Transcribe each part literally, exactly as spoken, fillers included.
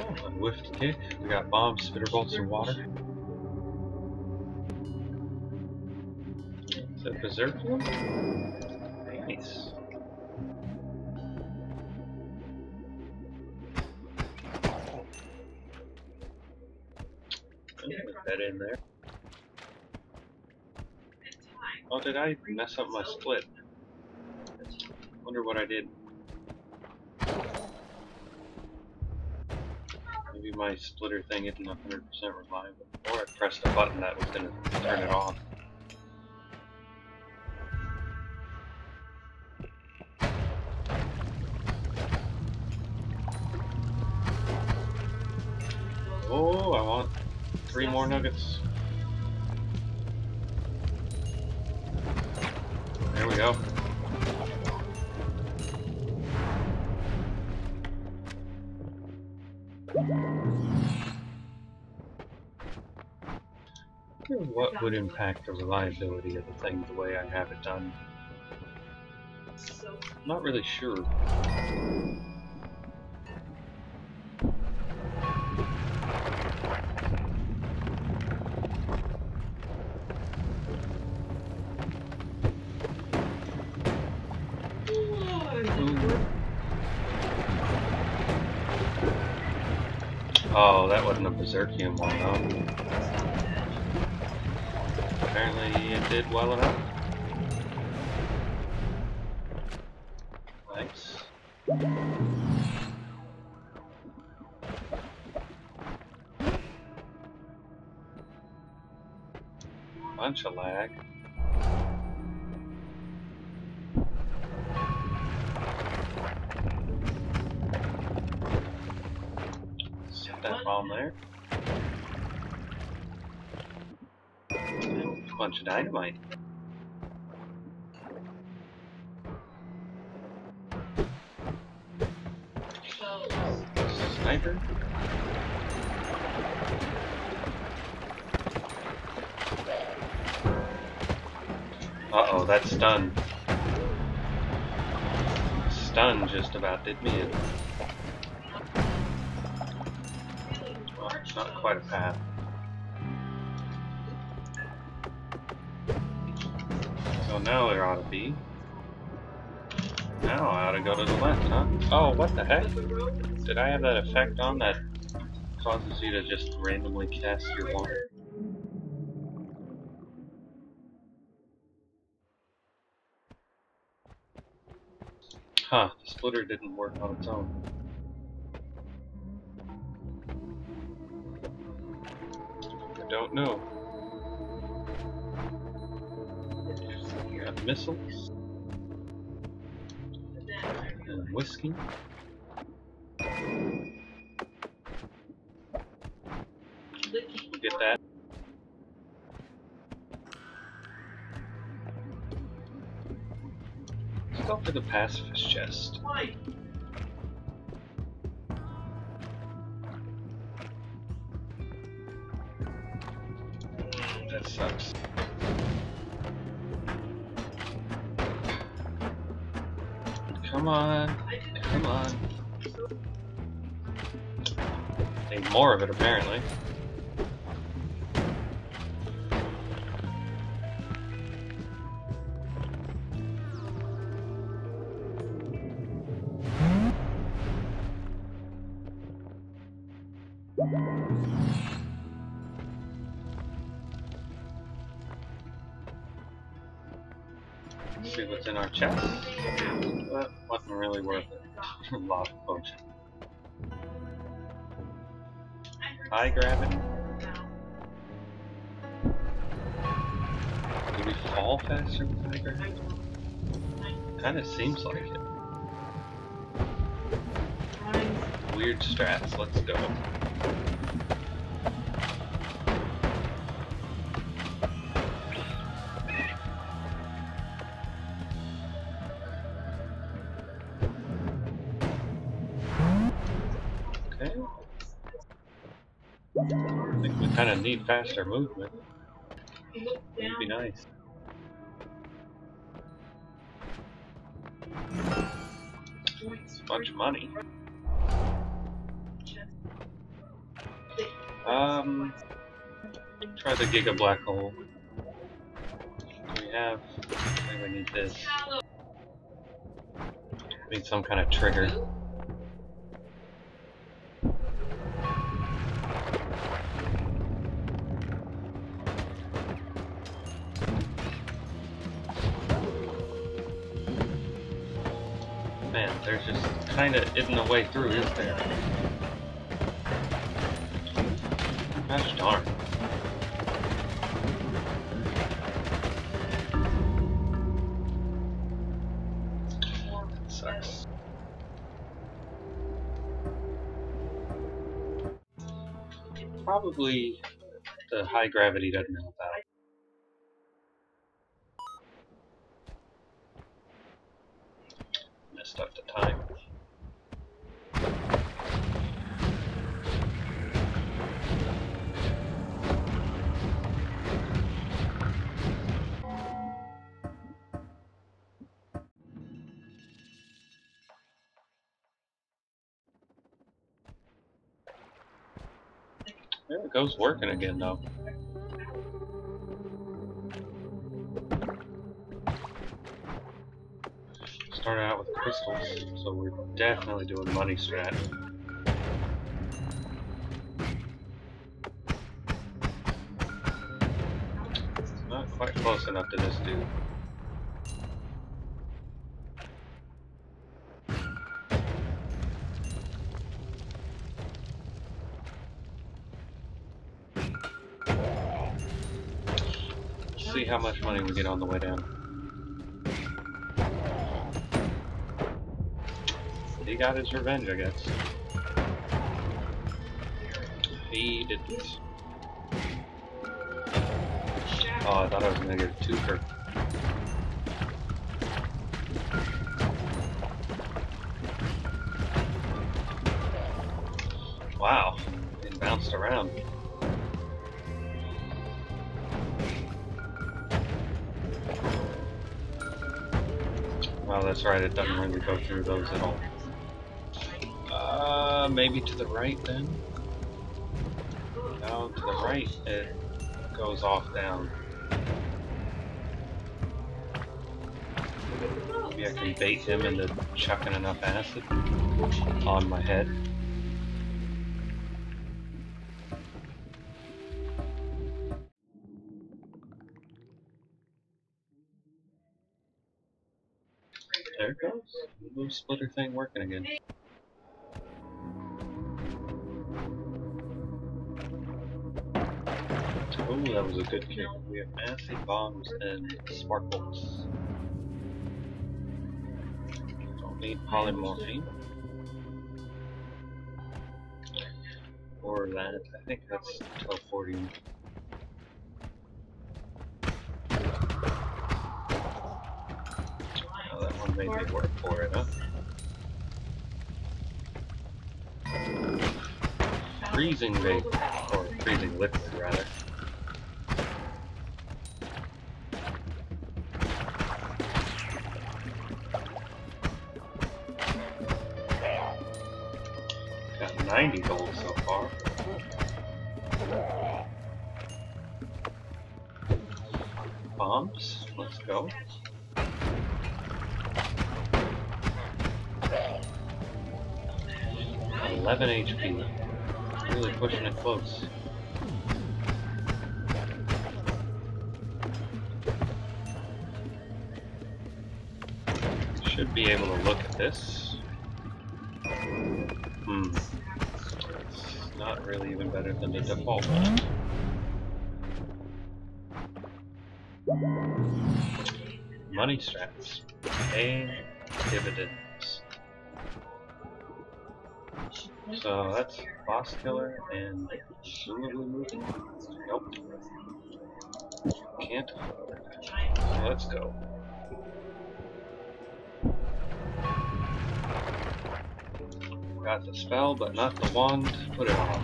Oh, and whiffed the kick. We got bombs, spitter bolts, and water. Is that berserkium? Nice. Put that in there. Oh, did I mess up my split? Wonder what I did. Maybe my splitter thing isn't one hundred percent reliable. Or I pressed a button that was going to turn it off. Oh, I want three more nuggets. There we go. What would impact the reliability of the thing the way I have it done? I'm not really sure. Oh, that wasn't a berserkium one though. Apparently it did well enough. Nice. Bunch of lag. That bomb there. A bunch of dynamite. Sniper. Uh oh, that stun. Stun just about did me in. Not quite a path. So now there ought to be. Now I ought to go to the left, huh? Oh, what the heck? Did I have that effect on that causes you to just randomly cast your water? Huh, the splitter didn't work on its own. Don't know. We got missiles. And whiskey. We'll get that. Let's go for the pacifist chest. That sucks. Come on, come on. Need more of it apparently. See what's in our chest. That wasn't really worth it. Lava potion. Eye grabbing. Do we fall faster with eye grabbing? Kind of seems like it. Weird strats. Let's go. I think we kind of need faster movement. That'd be nice. It's a bunch of money. Um, try the Giga Black Hole. We have. I think we need this. We need some kind of trigger. Man, there's just kinda isn't a way through, is there? Gosh darn. That sucks. Probably the high gravity doesn't help out. Messed up the time. There it goes, working again though. Started out with crystals, so we're definitely doing money strat. Not quite close enough to this dude. See how much money we get on the way down. He got his revenge, I guess. He didn't. Oh, I thought I was gonna get a twofer. Wow, it bounced around. Oh, that's right, it doesn't really go through those at all. Uh, maybe to the right then? No, to the right it goes off down. Maybe I can bait him into chucking enough acid on my head. There it goes. The little splitter thing working again. Oh, that was a good kick. We have acid bombs and spark bolts. Don't need polymorphine. Or that. I think that's twelve forty. Made me work for it, huh? Freezing vape, or freezing liquid rather. Got ninety gold so far. Bombs, let's go. eleven H P. Really pushing it close. Should be able to look at this. Hmm. It's not really even better than the default one. Money straps. Paying dividends. So that's boss killer and presumably moving. Nope. Can't. So let's go. Got the spell, but not the wand to put it on.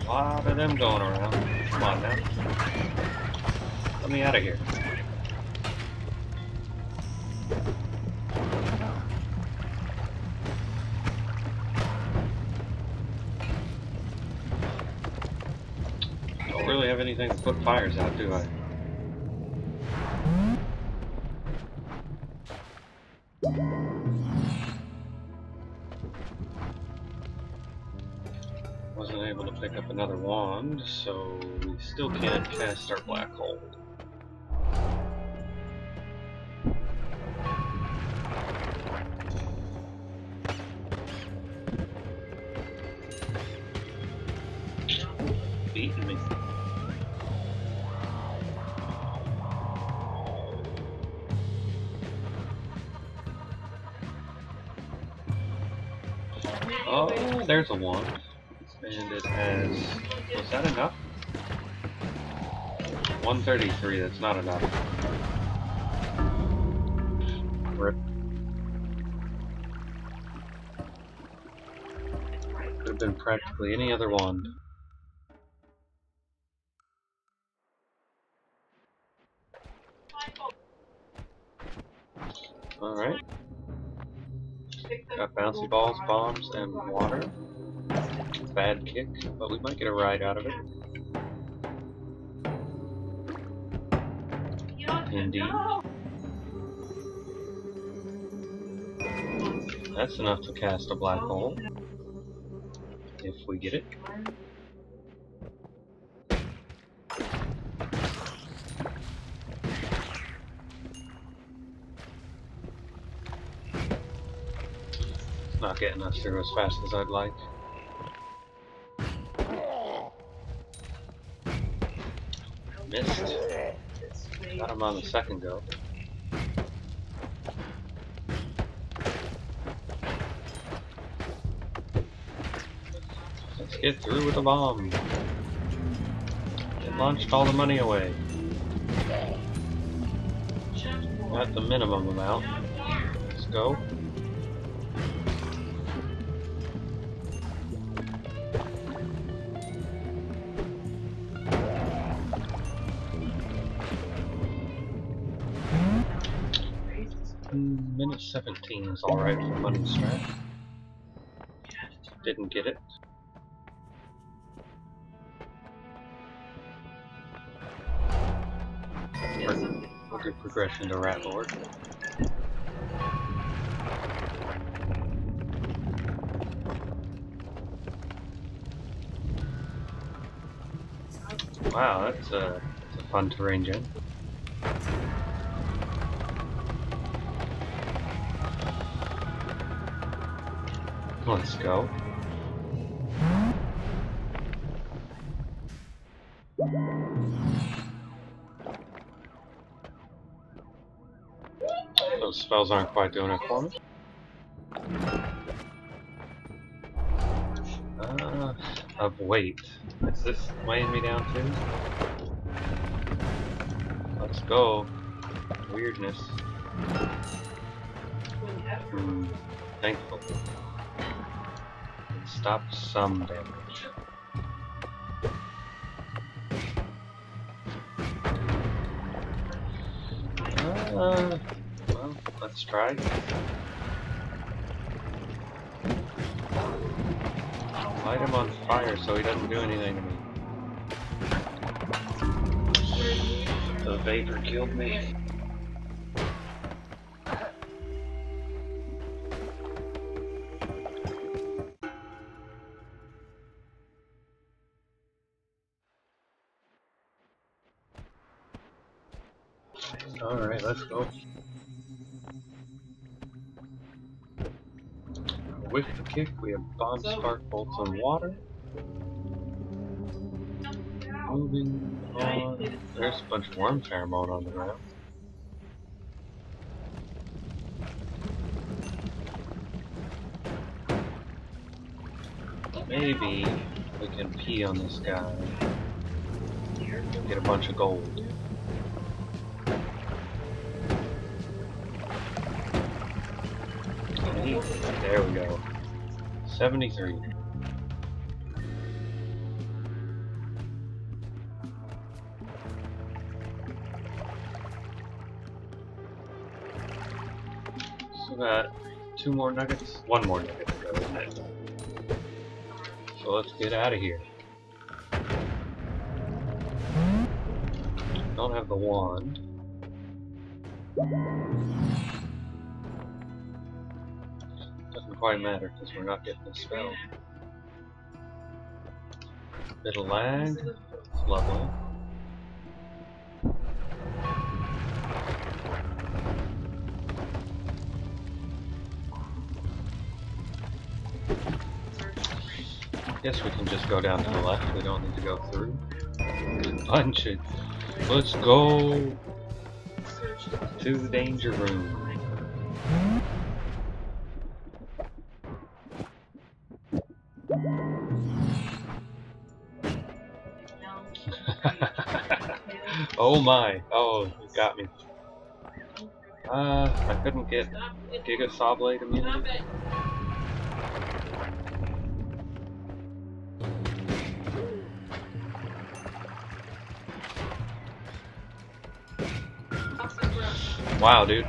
A lot of them going around. Come on now. Let me out of here. anything to put fires out, do I? Wasn't able to pick up another wand, so we still can't cast our black hole. Beating me. Oh, there's a wand. And it has... was that enough? one thirty-three, that's not enough. Rip. Could have been practically any other wand. Alright. Got bouncy balls, bombs, and water. Bad kick, but we might get a ride out of it. Indeed. That's enough to cast a black hole. If we get it. It's not getting us through as fast as I'd like. Missed. Got him on the second go. Let's get through with the bomb. It launched all the money away. At the minimum amount. Let's go. minute seventeen is alright for money strap. Didn't get it. Good progression to Rat Lord. Wow, that's a, that's a fun terrain gem. Let's go. Those spells aren't quite doing it for me. Ah, uh, of weight. Is this weighing me down too? Let's go. Weirdness. Hmm, thankful. Stop some damage. Uh, well, let's try. I'll light him on fire so he doesn't do anything to me. The vapor killed me. Alright, let's go. With the kick, we have bomb, spark, bolts, and water. Moving on. There's a bunch of worm pheromone on the ground. Maybe we can pee on this guy. Get a bunch of gold. There we go. seventy-three. So got two more nuggets, one more nugget to go, isn't it? So let's get out of here. don't have the wand. Doesn't quite matter because we're not getting the spell. Bit of lag. It's lovely. Guess we can just go down to the left, we don't need to go through. Punch it! Let's go to the danger room. Oh my! Oh, you got me. Uh, I couldn't get Giga Sawblade immunity. Wow, dude.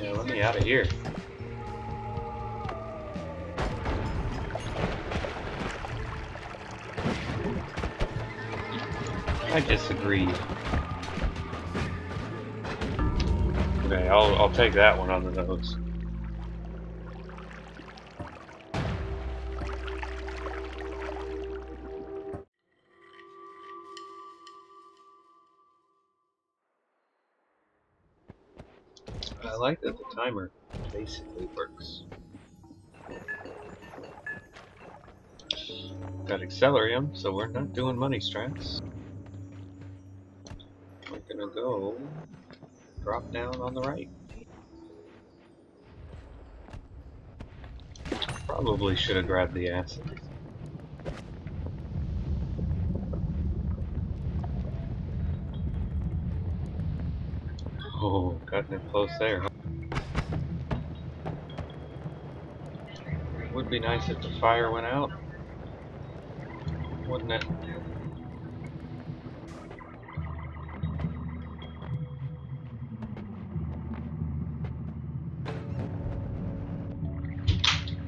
Yeah, let me out of here. I disagree. Okay, I'll, I'll take that one on the nose. I like that the timer basically works. Got accelerium, so we're not doing money strats. We're gonna go drop down on the right. Probably should have grabbed the acid. Oh, gotten it close there. Would be nice if the fire went out, wouldn't it?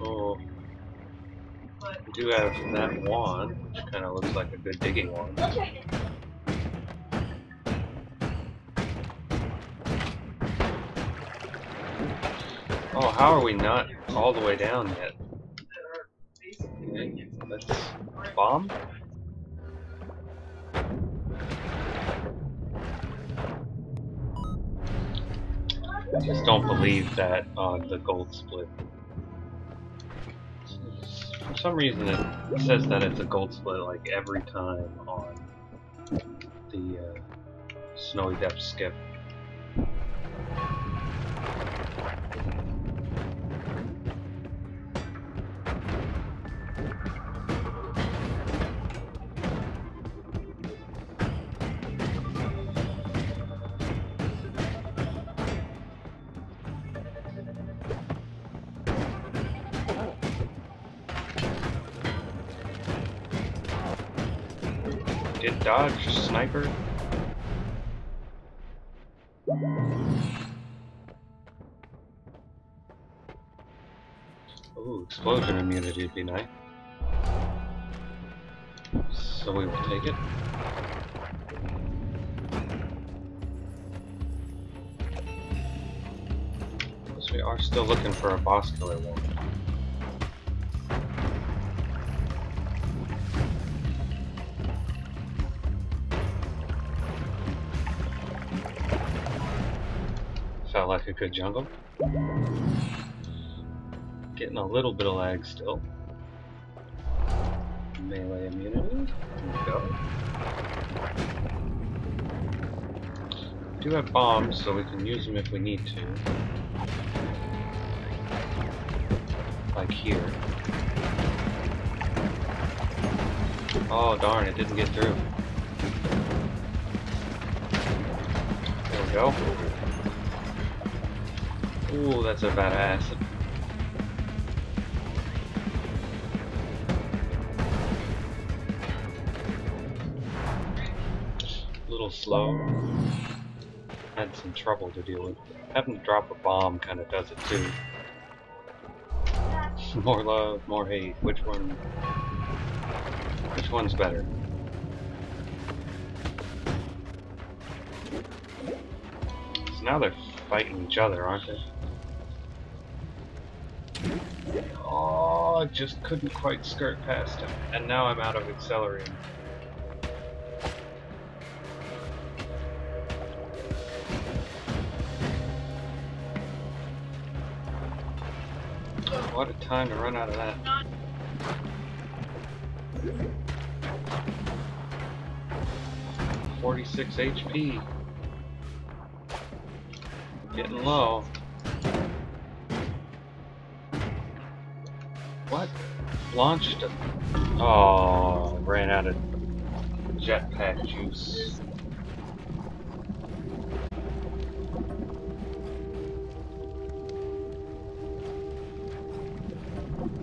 Oh, I do have that wand, which kind of looks like a good digging wand. Oh, how are we not all the way down yet? Okay, let's bomb. I just don't believe that on uh, the gold split. For some reason it says that it's a gold split like every time on the uh, Snowy Depth skip. Did dodge sniper? Ooh, explosion immunity would be nice. So we will take it. Because we are still looking for a boss killer one. Felt like a good jungle. Getting a little bit of lag still. Melee immunity. Here we go. Do have bombs, so we can use them if we need to. Like here. Oh darn, it didn't get through. There we go. Ooh, that's a bad acid. A little slow. Had some trouble to deal with. Having to drop a bomb kind of does it too. More love, more hate. Which one? Which one's better? So now they're fighting each other, aren't they? Oh, I just couldn't quite skirt past him. And now I'm out of accelerium. What a time to run out of that. forty-six H P. Getting low. What? Launched a... Oh, ran out of jetpack juice.